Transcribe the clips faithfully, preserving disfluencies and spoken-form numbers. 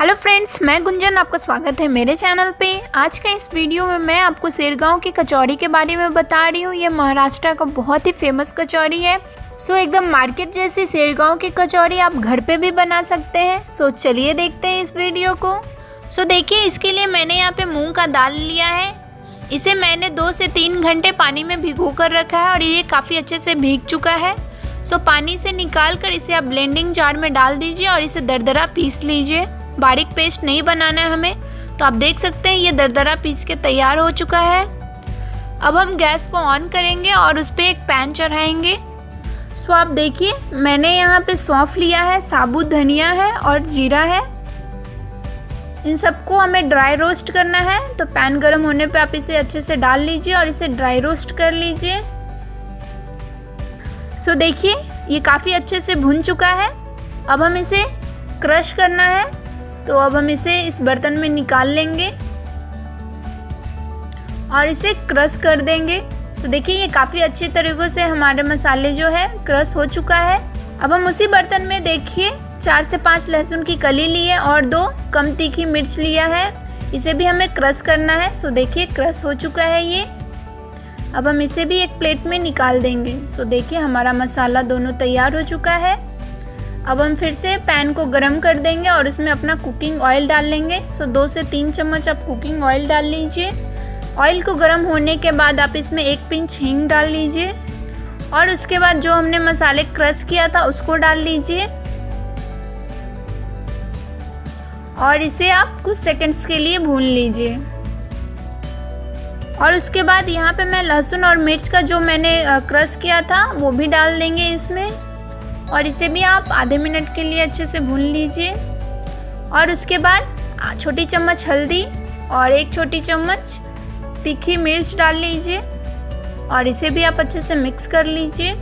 Hello friends, मैं गुंजन, आपका स्वागत है मेरे चैनल पे। आज का इस वीडियो में मैं आपको शेरगांव की कचौड़ी के बारे में बता रही हूँ। ये महाराष्ट्र का बहुत ही फेमस कचौड़ी है। सो एकदम मार्केट जैसी शेरगांव की कचौड़ी आप घर पे भी बना सकते हैं। सो चलिए देखते हैं इस वीडियो को। सो देखिए, इसके लिए मैंने यहाँ पे मूंग का दाल लिया है। इसे मैंने दो से तीन घंटे पानी में भिगो कर रखा है और ये काफ़ी अच्छे से भीग चुका है। सो पानी से निकाल कर इसे आप ब्लेंडिंग जार में डाल दीजिए और इसे दरदरा पीस लीजिए। बारीक पेस्ट नहीं बनाना है हमें। तो आप देख सकते हैं ये दरदरा पीस के तैयार हो चुका है। अब हम गैस को ऑन करेंगे और उस पर एक पैन चढ़ाएंगे। सो आप देखिए, मैंने यहाँ पे सौंफ लिया है, साबुत धनिया है और जीरा है। इन सबको हमें ड्राई रोस्ट करना है। तो पैन गर्म होने पे आप इसे अच्छे से डाल लीजिए और इसे ड्राई रोस्ट कर लीजिए। सो देखिए, ये काफ़ी अच्छे से भुन चुका है। अब हम इसे क्रश करना है। तो अब हम इसे इस बर्तन में निकाल लेंगे और इसे क्रश कर देंगे। तो देखिए, ये काफ़ी अच्छे तरीक़े से हमारे मसाले जो है क्रश हो चुका है। अब हम उसी बर्तन में देखिए चार से पाँच लहसुन की कली ली है और दो कम तीखी मिर्च लिया है। इसे भी हमें क्रश करना है। सो देखिए, क्रश हो चुका है ये। अब हम इसे भी एक प्लेट में निकाल देंगे। सो देखिए, हमारा मसाला दोनों तैयार हो चुका है। अब हम फिर से पैन को गरम कर देंगे और उसमें अपना कुकिंग ऑयल डाल लेंगे। सो दो से तीन चम्मच आप कुकिंग ऑयल डाल लीजिए। ऑयल को गरम होने के बाद आप इसमें एक पिंच हींग डाल लीजिए और उसके बाद जो हमने मसाले क्रश किया था उसको डाल लीजिए और इसे आप कुछ सेकंड्स के लिए भून लीजिए। और उसके बाद यहाँ पे मैं लहसुन और मिर्च का जो मैंने क्रश किया था वो भी डाल देंगे इसमें और इसे भी आप आधे मिनट के लिए अच्छे से भून लीजिए। और उसके बाद छोटी चम्मच हल्दी और एक छोटी चम्मच तीखी मिर्च डाल लीजिए और इसे भी आप अच्छे से मिक्स कर लीजिए।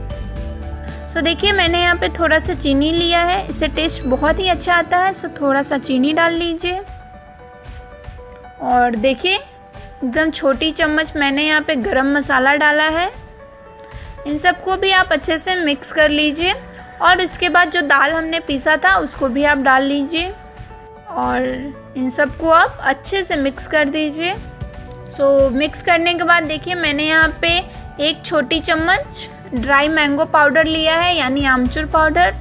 सो देखिए, मैंने यहाँ पे थोड़ा सा चीनी लिया है, इससे टेस्ट बहुत ही अच्छा आता है। सो थोड़ा सा चीनी डाल लीजिए। और देखिए, एकदम छोटी चम्मच मैंने यहाँ पे गरम मसाला डाला है। इन सबको भी आप अच्छे से मिक्स कर लीजिए और उसके बाद जो दाल हमने पीसा था उसको भी आप डाल लीजिए और इन सबको आप अच्छे से मिक्स कर दीजिए। सो मिक्स करने के बाद देखिए, मैंने यहाँ पे एक छोटी चम्मच ड्राई मैंगो पाउडर लिया है, यानी आमचूर पाउडर।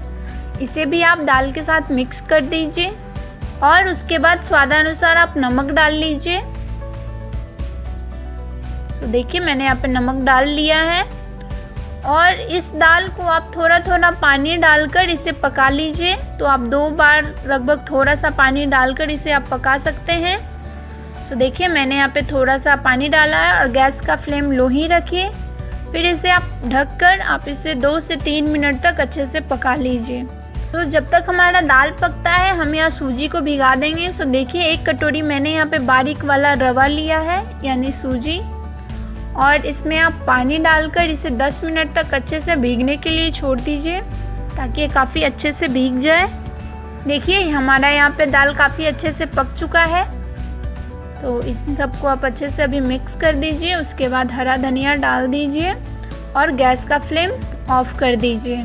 इसे भी आप दाल के साथ मिक्स कर दीजिए और उसके बाद स्वादानुसार आप नमक डाल लीजिए। सो देखिए, मैंने यहाँ पे नमक डाल लिया है और इस दाल को आप थोड़ा थोड़ा पानी डालकर इसे पका लीजिए। तो आप दो बार लगभग थोड़ा सा पानी डालकर इसे आप पका सकते हैं। तो देखिए, मैंने यहाँ पे थोड़ा सा पानी डाला है और गैस का फ्लेम लो ही रखिए। फिर इसे आप ढककर आप इसे दो से तीन मिनट तक अच्छे से पका लीजिए। तो जब तक हमारा दाल पकता है, हम यहाँ सूजी को भिगा देंगे। सो देखिए, एक कटोरी मैंने यहाँ पे बारीक वाला रवा लिया है, यानी सूजी, और इसमें आप पानी डालकर इसे दस मिनट तक अच्छे से भीगने के लिए छोड़ दीजिए ताकि ये काफ़ी अच्छे से भीग जाए। देखिए, हमारा यहाँ पे दाल काफ़ी अच्छे से पक चुका है। तो इन सबको आप अच्छे से अभी मिक्स कर दीजिए। उसके बाद हरा धनिया डाल दीजिए और गैस का फ्लेम ऑफ कर दीजिए।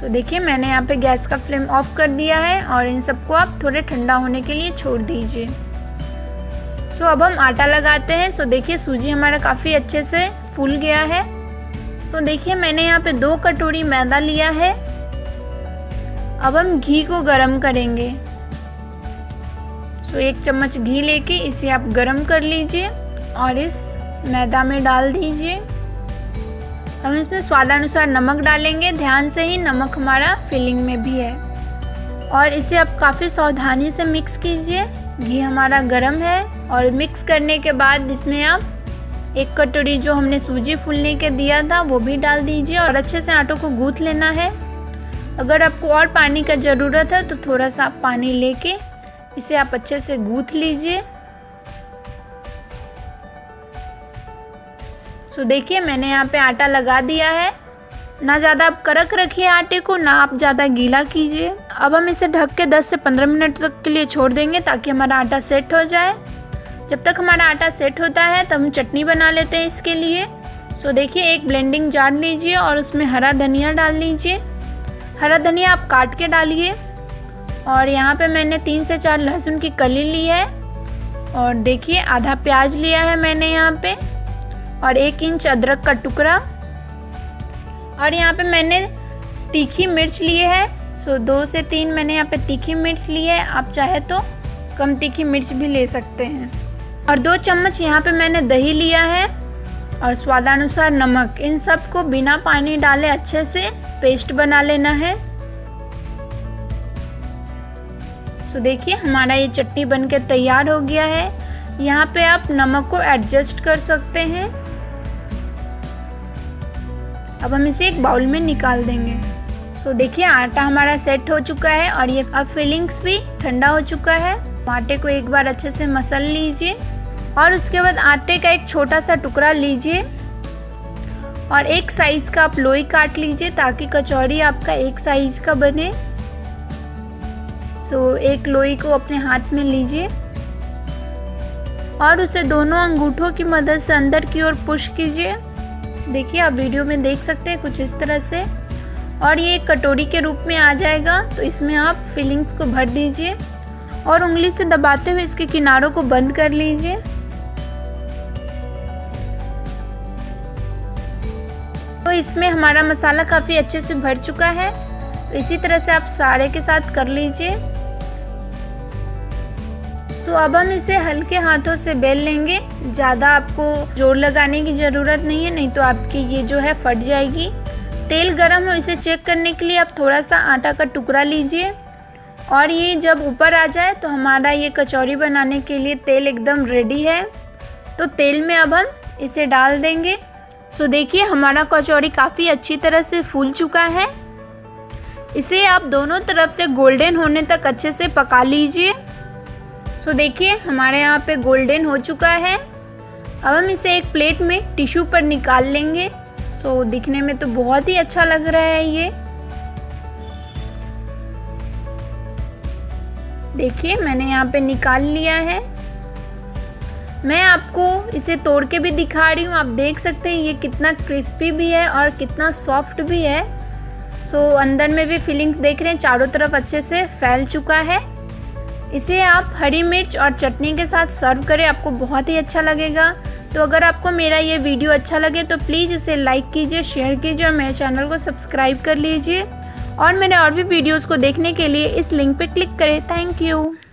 तो देखिए, मैंने यहाँ पे गैस का फ्लेम ऑफ कर दिया है और इन सबको आप थोड़े ठंडा होने के लिए छोड़ दीजिए। सो अब हम आटा लगाते हैं। सो देखिए, सूजी हमारा काफ़ी अच्छे से फूल गया है। सो देखिए, मैंने यहाँ पे दो कटोरी मैदा लिया है। अब हम घी को गर्म करेंगे। तो एक चम्मच घी लेके इसे आप गरम कर लीजिए और इस मैदा में डाल दीजिए। हम इसमें स्वादानुसार नमक डालेंगे। ध्यान से ही, नमक हमारा फिलिंग में भी है। और इसे आप काफ़ी सावधानी से मिक्स कीजिए। घी हमारा गरम है और मिक्स करने के बाद इसमें आप एक कटोरी जो हमने सूजी फूलने के दिया था वो भी डाल दीजिए और अच्छे से आटों को गूँथ लेना है। अगर आपको और पानी का ज़रूरत है तो थोड़ा सा आप पानी लेके इसे आप अच्छे से गूँथ लीजिए। सो देखिए, मैंने यहाँ पे आटा लगा दिया है। ना ज़्यादा आप कड़क रखिए आटे को, ना आप ज़्यादा गीला कीजिए। अब हम इसे ढक के दस से पंद्रह मिनट तक के लिए छोड़ देंगे ताकि हमारा आटा सेट हो जाए। जब तक हमारा आटा सेट होता है तब हम चटनी बना लेते हैं इसके लिए। सो देखिए, एक ब्लेंडिंग जार लीजिए और उसमें हरा धनिया डाल लीजिए। हरा धनिया आप काट के डालिए और यहाँ पे मैंने तीन से चार लहसुन की कली ली है और देखिए आधा प्याज लिया है मैंने यहाँ पे और एक इंच अदरक का टुकड़ा। और यहाँ पे मैंने तीखी मिर्च लिए है, सो दो से तीन मैंने यहाँ पे तीखी मिर्च ली है, आप चाहे तो कम तीखी मिर्च भी ले सकते हैं। और दो चम्मच यहाँ पे मैंने दही लिया है और स्वादानुसार नमक। इन सब को बिना पानी डाले अच्छे से पेस्ट बना लेना है। तो देखिए हमारा ये चटनी बनकर तैयार हो गया है। यहाँ पे आप नमक को एडजस्ट कर सकते हैं। अब हम इसे एक बाउल में निकाल देंगे। सो देखिए आटा हमारा सेट हो चुका है और ये अब फिलिंग्स भी ठंडा हो चुका है। आटे को एक बार अच्छे से मसल लीजिए और उसके बाद आटे का एक छोटा सा टुकड़ा लीजिए और एक साइज का आप लोई काट लीजिए ताकि कचौड़ी आपका एक साइज का बने। तो एक लोई को अपने हाथ में लीजिए और उसे दोनों अंगूठों की मदद से अंदर की ओर पुश कीजिए। देखिए आप वीडियो में देख सकते हैं कुछ इस तरह से, और ये कटोरी के रूप में आ जाएगा। तो इसमें आप फिलिंग्स को भर दीजिए और उंगली से दबाते हुए इसके किनारों को बंद कर लीजिए। तो इसमें हमारा मसाला काफ़ी अच्छे से भर चुका है। इसी तरह से आप सारे के साथ कर लीजिए। तो अब हम इसे हल्के हाथों से बेल लेंगे, ज़्यादा आपको जोर लगाने की ज़रूरत नहीं है, नहीं तो आपकी ये जो है फट जाएगी। तेल गरम हो इसे चेक करने के लिए आप थोड़ा सा आटा का टुकड़ा लीजिए और ये जब ऊपर आ जाए तो हमारा ये कचौड़ी बनाने के लिए तेल एकदम रेडी है। तो तेल में अब हम इसे डाल देंगे। सो देखिए हमारा कचौड़ी काफ़ी अच्छी तरह से फूल चुका है। इसे आप दोनों तरफ से गोल्डन होने तक अच्छे से पका लीजिए। सो देखिए हमारे यहाँ पे गोल्डन हो चुका है। अब हम इसे एक प्लेट में टिश्यू पर निकाल लेंगे। सो दिखने में तो बहुत ही अच्छा लग रहा है ये। देखिए मैंने यहाँ पे निकाल लिया है। मैं आपको इसे तोड़ के भी दिखा रही हूँ, आप देख सकते हैं ये कितना क्रिस्पी भी है और कितना सॉफ्ट भी है। सो so, अंदर में भी फिलिंग्स देख रहे हैं चारों तरफ अच्छे से फैल चुका है। इसे आप हरी मिर्च और चटनी के साथ सर्व करें, आपको बहुत ही अच्छा लगेगा। तो अगर आपको मेरा ये वीडियो अच्छा लगे तो प्लीज़ इसे लाइक कीजिए, शेयर कीजिए और मेरे चैनल को सब्सक्राइब कर लीजिए। और मेरे और भी वीडियोज़ को देखने के लिए इस लिंक पर क्लिक करें। Thank you.